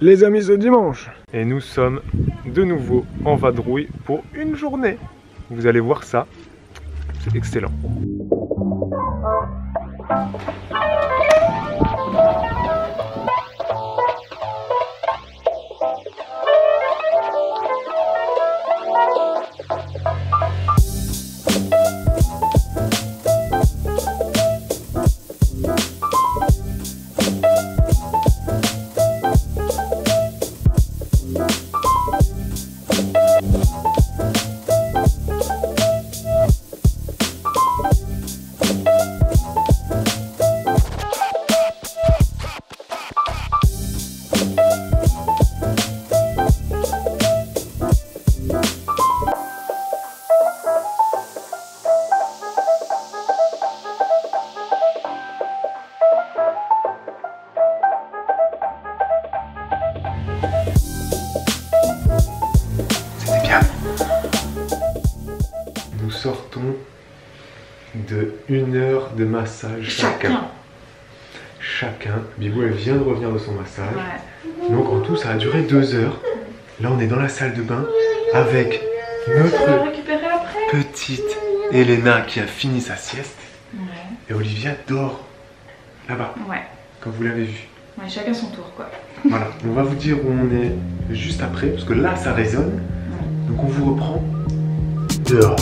Les amis, ce dimanche, et nous sommes de nouveau en vadrouille pour une journée. Vous allez voir ça, c'est excellent. Sortons de 1 heure de massage chacun. Bibou, elle vient de revenir de son massage. Ouais. Donc en tout, ça a duré 2 heures. Là, on est dans la salle de bain avec notre petite Elena qui a fini sa sieste. Ouais. Et Olivia dort là-bas, ouais, comme vous l'avez vu. Ouais, chacun son tour, quoi. Voilà, on va vous dire où on est juste après, parce que là, ça résonne. Ouais. Donc on vous reprend dehors.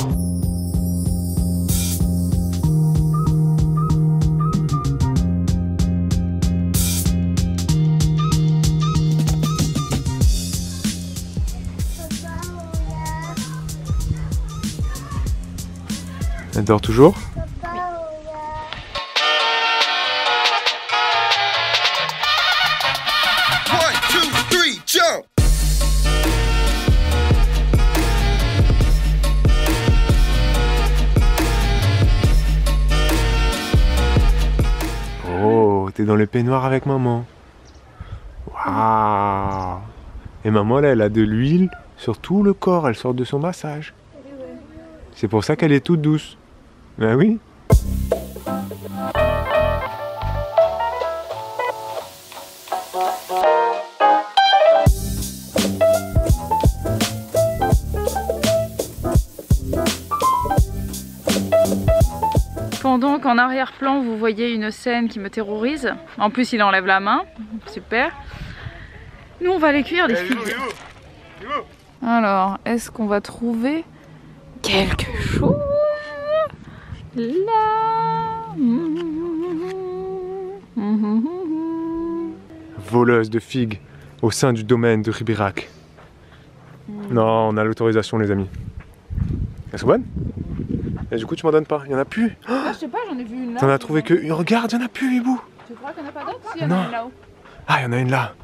Elle dort toujours ? Oui. Oh, t'es dans le peignoir avec maman. Waouh ! Et maman, là, elle a de l'huile sur tout le corps. Elle sort de son massage. C'est pour ça qu'elle est toute douce. Ben oui. Pendant qu'en arrière-plan, vous voyez une scène qui me terrorise. En plus, il enlève la main. Super. Nous, on va aller cuire des figues. Alors, est-ce qu'on va trouver quelque chose ? La... Voleuse de figues au sein du domaine de Riberach. Non, on a l'autorisation, les amis. Elles sont bonnes? Et du coup, tu m'en donnes pas. Il y en a plus. Oh, je sais pas, j'en ai vu une là. T'en as trouvé que une. Regarde, il y en a plus, Bibou. Tu crois qu'il n'y en a pas d'autres? Si, il y en a une là-haut. Ah, il y en a une là.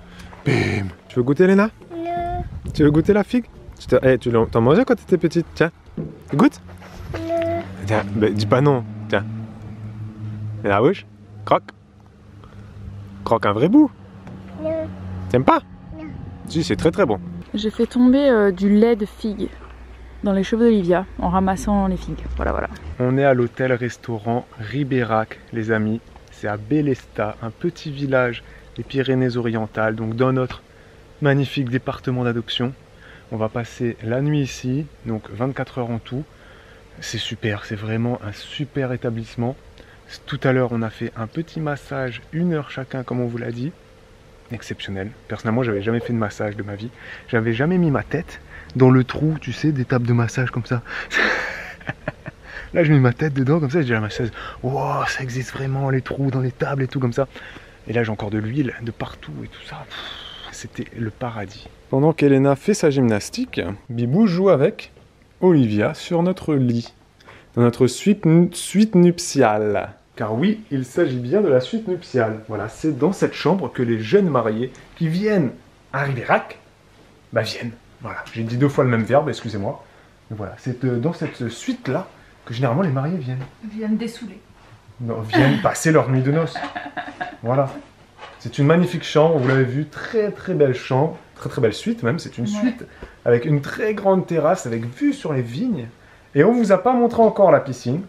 Bim. Tu veux goûter, Elena? Non. Tu veux goûter la figue? Tu t'en mangeais quand t'étais petite? Tiens, goûte. Tiens, bah, dis pas non, tiens. Et la bouche, croque. Croque un vrai bout. Non. T'aimes pas? Non. Si, c'est très bon. J'ai fait tomber du lait de figue dans les cheveux d'Olivia en ramassant les figues. Voilà. On est à l'hôtel-restaurant Riberach, les amis. C'est à Belesta, un petit village des Pyrénées-Orientales, donc dans notre magnifique département d'adoption. On va passer la nuit ici, donc 24 heures en tout. C'est super, c'est vraiment un super établissement. Tout à l'heure, on a fait un petit massage, 1 heure chacun, comme on vous l'a dit. Exceptionnel. Personnellement, j'avais jamais fait de massage de ma vie. J'avais jamais mis ma tête dans le trou, tu sais, des tables de massage comme ça. Là, je mets ma tête dedans, comme ça, je dis à la masseuse, wow, ça existe vraiment, les trous dans les tables et tout, comme ça. Et là, j'ai encore de l'huile de partout et tout ça. C'était le paradis. Pendant qu'Elena fait sa gymnastique, Bibou joue avec Olivia sur notre lit, dans notre suite nuptiale. Car oui, il s'agit bien de la suite nuptiale. Voilà, c'est dans cette chambre que les jeunes mariés qui viennent à Riberach, bah viennent. Voilà, j'ai dit 2 fois le même verbe, excusez-moi. Voilà, c'est dans cette suite-là que généralement les mariés viennent. Viennent dessouler. Non, viennent passer leur nuit de noces. Voilà. C'est une magnifique chambre, vous l'avez vu, très belle chambre. Très belle suite même, c'est une suite avec une très grande terrasse, avec vue sur les vignes. Et on vous a pas montré encore la piscine,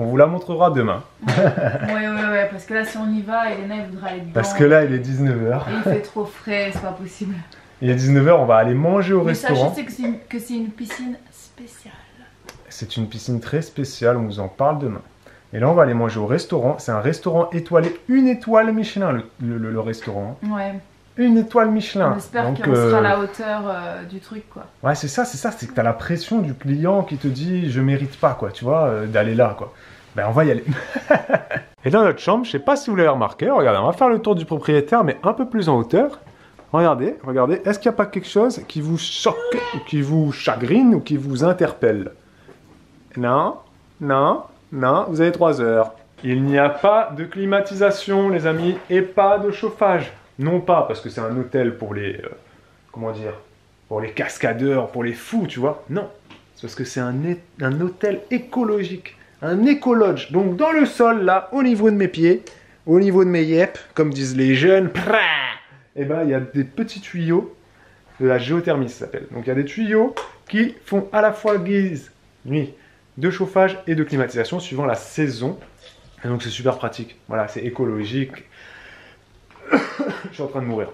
On vous la montrera demain. Ouais, parce que là si on y va, Elena elle voudra aller dedans. Parce que là il est 19 h. Il fait trop frais, c'est pas possible. Il est 19 h, on va aller manger au restaurant. Mais sachez que c'est une piscine spéciale. C'est une piscine très spéciale, on vous en parle demain. Et là on va aller manger au restaurant, c'est un restaurant étoilé, 1 étoile Michelin le restaurant. Ouais. 1 étoile Michelin. On espère qu'on sera à la hauteur du truc, quoi. Ouais, c'est ça, c'est que t'as la pression du client qui te dit je mérite pas, quoi, tu vois, d'aller là, quoi. Ben on va y aller. Et dans notre chambre, je sais pas si vous l'avez remarqué, regardez, on va faire le tour du propriétaire, mais un peu plus en hauteur. Regardez, est-ce qu'il n'y a pas quelque chose qui vous choque, ou qui vous chagrine, ou qui vous interpelle? Non, vous avez 3 h. Il n'y a pas de climatisation, les amis, et pas de chauffage. Non pas parce que c'est un hôtel pour les, comment dire, pour les cascadeurs, pour les fous, tu vois. Non, c'est parce que c'est un hôtel écologique, un écolodge. Donc dans le sol, là, au niveau de mes pieds, au niveau de mes yep, comme disent les jeunes, et ben il y a des petits tuyaux, de la géothermie ça s'appelle. Donc il y a des tuyaux qui font à la fois guise, nuit, de chauffage et de climatisation suivant la saison. Et donc c'est super pratique, voilà, c'est écologique. Je suis en train de mourir.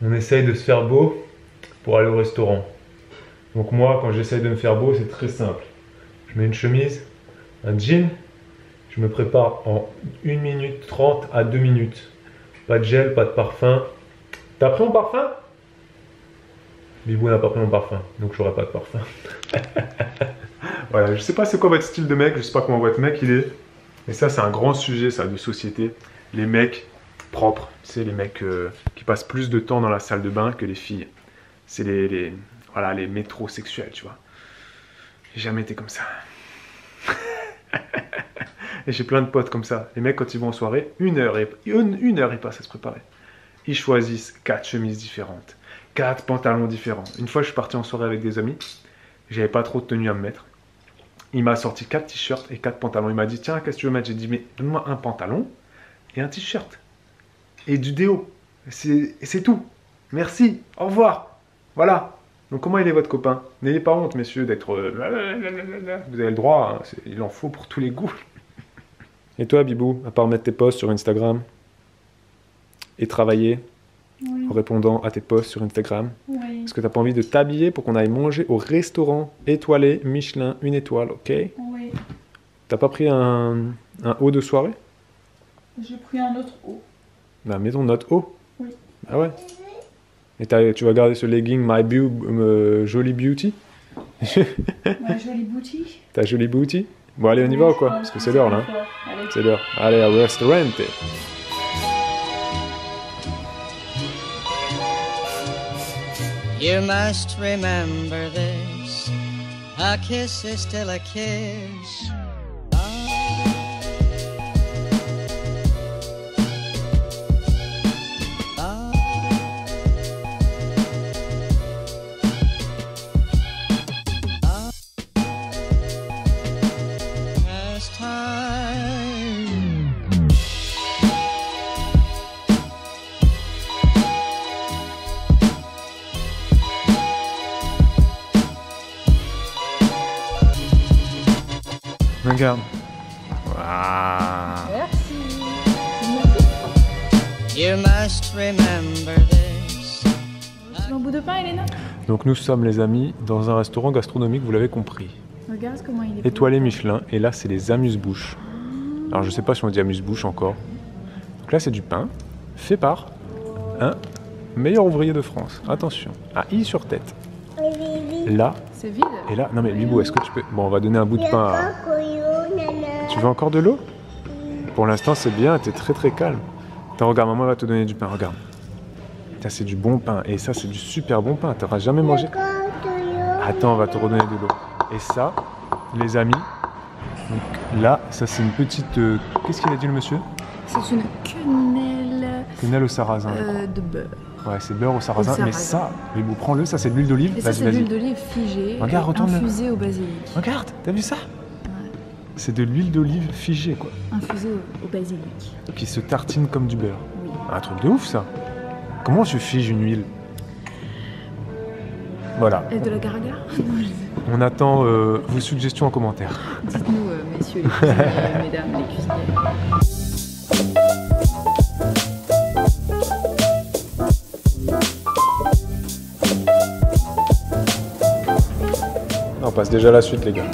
On essaye de se faire beau pour aller au restaurant. Donc moi, quand j'essaye de me faire beau, c'est très simple. Je mets une chemise, un jean, je me prépare en 1 minute 30 à 2 minutes. Pas de gel, pas de parfum. T'as pris mon parfum ? Bibou n'a pas pris mon parfum, donc j'aurai pas de parfum. Voilà, je sais pas c'est quoi votre style de mec, je sais pas comment votre mec il est. Mais ça c'est un grand sujet ça de société. Les mecs propres, c'est les mecs qui passent plus de temps dans la salle de bain que les filles. C'est les métrosexuels, tu vois. J'ai jamais été comme ça. Et j'ai plein de potes comme ça. Les mecs quand ils vont en soirée, une heure ils passent à se préparer. Ils choisissent 4 chemises différentes. 4 pantalons différents. Une fois, je suis parti en soirée avec des amis. J'avais pas trop de tenue à me mettre. Il m'a sorti 4 t-shirts et 4 pantalons. Il m'a dit, tiens, qu'est-ce que tu veux mettre? J'ai dit, mais donne-moi un pantalon et un t-shirt. Et du déo. C'est tout. Merci. Au revoir. Voilà. Donc, comment il est votre copain? N'ayez pas honte, messieurs, d'être... Vous avez le droit. Hein. Il en faut pour tous les goûts. Et toi, Bibou, à part mettre tes posts sur Instagram et travailler? Oui. En répondant à tes posts sur Instagram. Oui. Est-ce que t'as pas envie de t'habiller pour qu'on aille manger au restaurant étoilé Michelin 1 étoile, ok? Oui. T'as pas pris un haut de soirée? J'ai pris un autre haut. Bah mettons notre haut. Oui. Ah ouais. Et tu vas garder ce legging Jolie Beauty. Ma Jolie Beauty. Ta Jolie Beauty. Bon allez on y va ou quoi? Parce que c'est l'heure là. C'est l'heure. Allez au restaurant. You must remember this, a kiss is still a kiss. Regarde. Wow. Merci. You must remember this. Mon bout de pain, Elena. Donc nous sommes les amis dans un restaurant gastronomique, vous l'avez compris. Regarde comment il est. Étoilé Michelin, et là c'est les amuse-bouches. Alors je sais pas si on dit amuse-bouche encore. Donc là c'est du pain fait par un meilleur ouvrier de France. Attention, à i sur tête. Là. C'est vide. Et là, non mais Bibou, est-ce que tu peux... Bon, on va donner un bout de pain à... Tu veux encore de l'eau? Pour l'instant, c'est bien, t'es très très calme. Attends, regarde, maman va te donner du pain, regarde. Putain, c'est du bon pain, et ça, c'est du super bon pain, t'auras jamais mangé. Attends, on va te redonner de l'eau. Et ça, les amis, donc là, ça c'est une petite... Qu'est-ce qu'il a dit le monsieur? C'est une quenelle... Quenelle au sarrasin. De beurre. Ouais, c'est beurre au sarrasin, mais ça, Bibou, prends-le, ça c'est de l'huile d'olive. Et ça, c'est de l'huile d'olive figée, regarde, infusée au basilic. Regarde, t'as vu ça? C'est de l'huile d'olive figée, quoi. Infusée au basilic. Qui se tartine comme du beurre. Oui. Un truc de ouf, ça. Comment se fige une huile? Voilà. Et de la gargare? On attend vos suggestions en commentaire. Dites-nous, messieurs les cuisiniers, mesdames les cuisiniers. On passe déjà à la suite, les gars.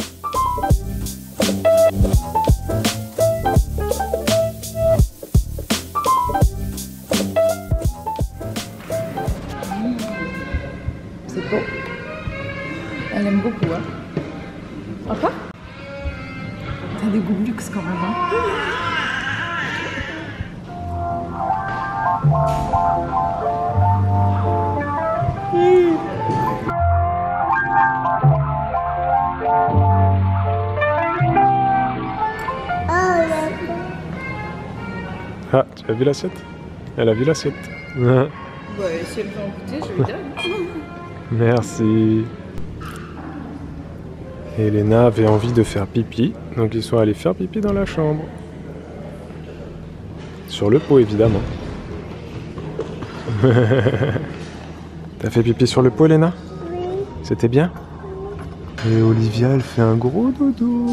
C'est beau. Elle aime beaucoup, hein. Au revoir. T'as des goûts de luxe quand même, hein. Ah, tu as vu l'assiette? Elle a vu l'assiette. Ouais, si elle veut en goûter, je lui donne. Merci. Elena avait envie de faire pipi, donc ils sont allés faire pipi dans la chambre. Sur le pot, évidemment. T'as fait pipi sur le pot, Elena? Oui. C'était bien? Et Olivia, elle fait un gros dodo.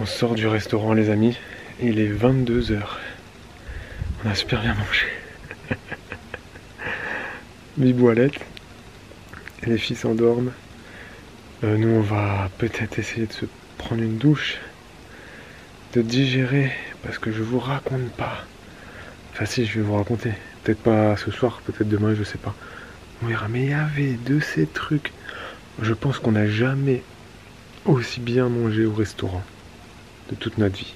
On sort du restaurant, les amis, il est 22 h. On a super bien mangé. Bibou allait, les filles s'endorment. Nous on va peut-être essayer de se prendre une douche, de digérer, parce que je vous raconte pas. Enfin si, je vais vous raconter. Peut-être pas ce soir, peut-être demain, je sais pas. On verra, mais il y avait de ces trucs. Je pense qu'on n'a jamais aussi bien mangé au restaurant de toute notre vie,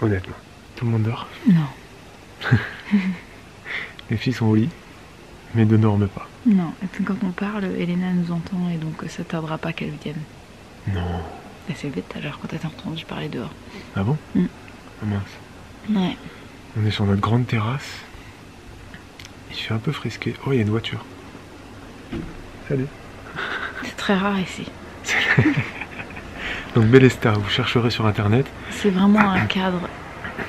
honnêtement. Tout le monde dort? Non. Les filles sont au lit, mais ne dorment pas. Non, et puis quand on parle, Elena nous entend et donc ça tardera pas qu'elle vienne. Non. Bah, c'est bête, alors quand elle t'a entendu parler dehors. Ah bon? Mm. Ah mince. Ouais. On est sur notre grande terrasse. Il fait un peu frisqué. Oh, il y a une voiture. Salut. C'est très rare ici. Donc Belesta, vous chercherez sur internet. C'est vraiment un cadre,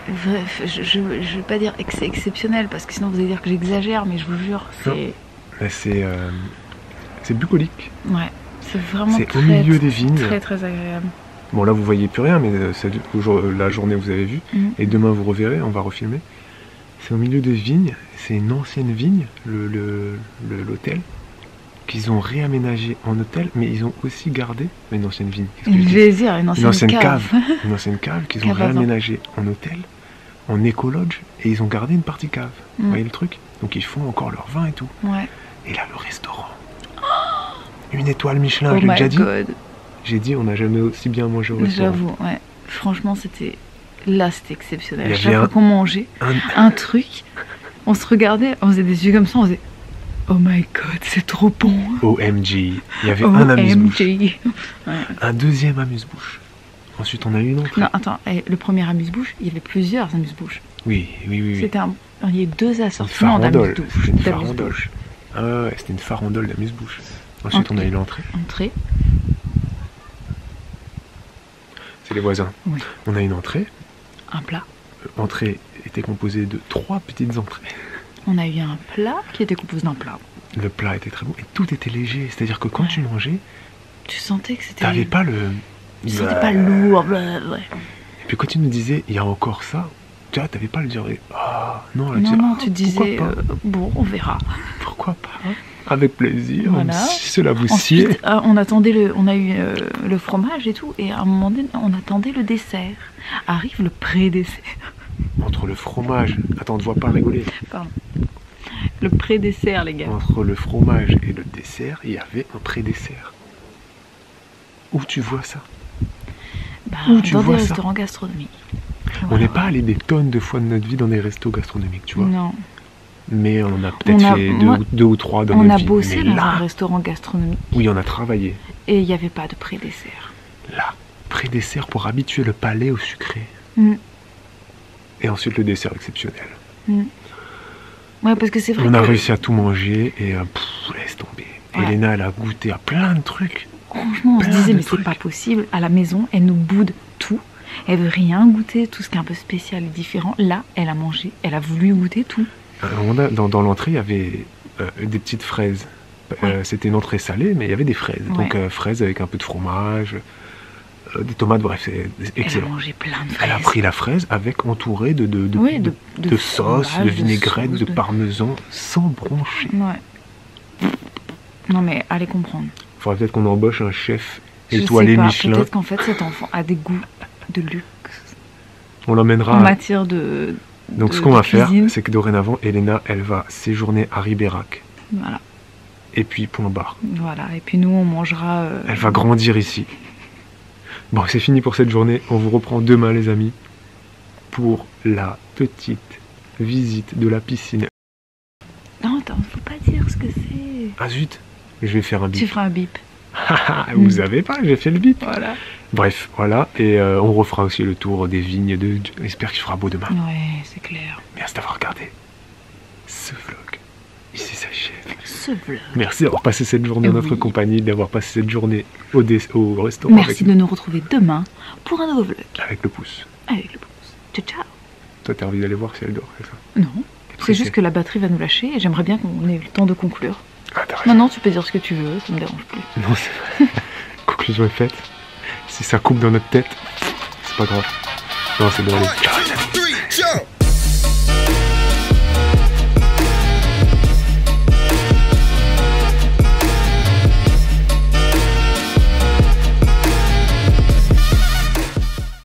je ne vais pas dire que c'est exceptionnel parce que sinon vous allez dire que j'exagère, mais je vous jure, c'est... C'est bucolique. Ouais, c'est vraiment très, au milieu des vignes. Très très agréable. Bon là vous voyez plus rien, mais la journée vous avez vu, et demain vous reverrez, on va refilmer. C'est au milieu des vignes, c'est une ancienne vigne, l'hôtel. Qu'ils ont réaménagé en hôtel, mais ils ont aussi gardé une ancienne vigne. Une ancienne cave. Une ancienne cave qu'ils ont réaménagée en hôtel, en écologe, et ils ont gardé une partie cave. Vous voyez le truc? Donc ils font encore leur vin et tout. Ouais. Et là, le restaurant. Oh, une étoile Michelin, je l'ai déjà dit. J'ai dit, on n'a jamais aussi bien mangé au restaurant. J'avoue, ouais. Franchement, c'était. Là, c'était exceptionnel. Chaque fois qu'on mangeait un truc, on se regardait, on faisait des yeux comme ça, on faisait. Oh my god, c'est trop bon! OMG! Il y avait un amuse-bouche. Ouais. Un deuxième amuse-bouche. Ensuite, on a eu une entrée. Non, attends, le premier amuse-bouche, il y avait plusieurs amuse-bouches. Oui, oui, oui. C'était un... Il y a eu deux assortiments d'amuse-bouche. C'était une farandole. Ah, c'était une farandole d'amuse-bouche. Ensuite, on a eu l'entrée. Entrée. C'est les voisins. Oui. On a une entrée. Un plat. L'entrée était composée de trois petites entrées. On a eu un plat qui était composé d'un plat. Le plat était très beau et tout était léger. C'est-à-dire que quand tu mangeais, tu sentais que c'était... T'avais pas le... Tu sentais pas lourd. Et puis quand tu nous disais, il y a encore ça, tu vois, t'avais pas le dire. Oh, non, là, non, tu disais, bon, on verra. Pourquoi pas? Avec plaisir, voilà. Si cela vous sied. Ensuite, on a eu le fromage et tout, et à un moment donné, on attendait le dessert. Arrive le pré-dessert. Entre le fromage... Attends, on te voit pas rigoler. Pardon. Le pré-dessert, les gars. Entre le fromage et le dessert, il y avait un pré-dessert. Où tu vois ça? Dans des restaurants gastronomiques. Voilà. On n'est pas allé des tonnes de fois de notre vie dans des restos gastronomiques, tu vois. Non. Mais on a peut-être fait deux ou trois dans notre vie. On a bossé dans un restaurant gastronomique. Oui, on a travaillé. Et il n'y avait pas de pré-dessert. Là, pré-dessert pour habituer le palais au sucré. Mm. Et ensuite le dessert exceptionnel. Mm. Ouais, parce que c'est vrai. On a réussi à tout manger et laisse tomber. Ouais. Elena, elle a goûté à plein de trucs. Franchement, on se disait, mais c'est pas possible. À la maison, elle nous boude tout. Elle veut rien goûter, tout ce qui est un peu spécial et différent. Là, elle a mangé, elle a voulu goûter tout. Dans l'entrée, il y avait des petites fraises. Ouais. C'était une entrée salée, mais il y avait des fraises. Ouais. Donc, fraises avec un peu de fromage, des tomates, bref, c'est excellent. Elle a mangé plein de fraises. Elle a pris la fraise avec entourée de sauce, de vinaigrette, de parmesan, sans broncher. Ouais. Non, mais allez comprendre. Il faudrait peut-être qu'on embauche un chef étoilé Michelin. Peut-être qu'en fait, cet enfant a des goûts de luxe. On l'emmènera en matière de. Donc ce qu'on va faire, c'est que dorénavant, Elena, elle va séjourner à Riberach. Voilà. Et puis point barre. Voilà, et puis nous, on mangera... Elle va grandir ici. Bon, c'est fini pour cette journée. On vous reprend demain, les amis, pour la petite visite de la piscine. Non, attends, faut pas dire ce que c'est. Ah zut, je vais faire un bip. Tu feras un bip. Vous savez pas, j'ai fait le bip. Voilà. Bref, voilà, et on refera aussi le tour des vignes. J'espère qu'il fera beau demain. Ouais, c'est clair. Merci d'avoir regardé ce vlog. Ici s'achève. Ce vlog. Merci d'avoir passé cette journée en notre compagnie, d'avoir passé cette journée au restaurant. Merci de nous retrouver demain pour un nouveau vlog. Avec le pouce. Avec le pouce. Ciao, ciao. Toi, t'as envie d'aller voir si elle dort, c'est ça? Non. C'est juste que la batterie va nous lâcher et j'aimerais bien qu'on ait le temps de conclure. Maintenant, tu peux dire ce que tu veux, ça me dérange plus. Non, c'est vrai. Conclusion est faite. Si ça coupe dans notre tête, c'est pas grave. Non, c'est bon.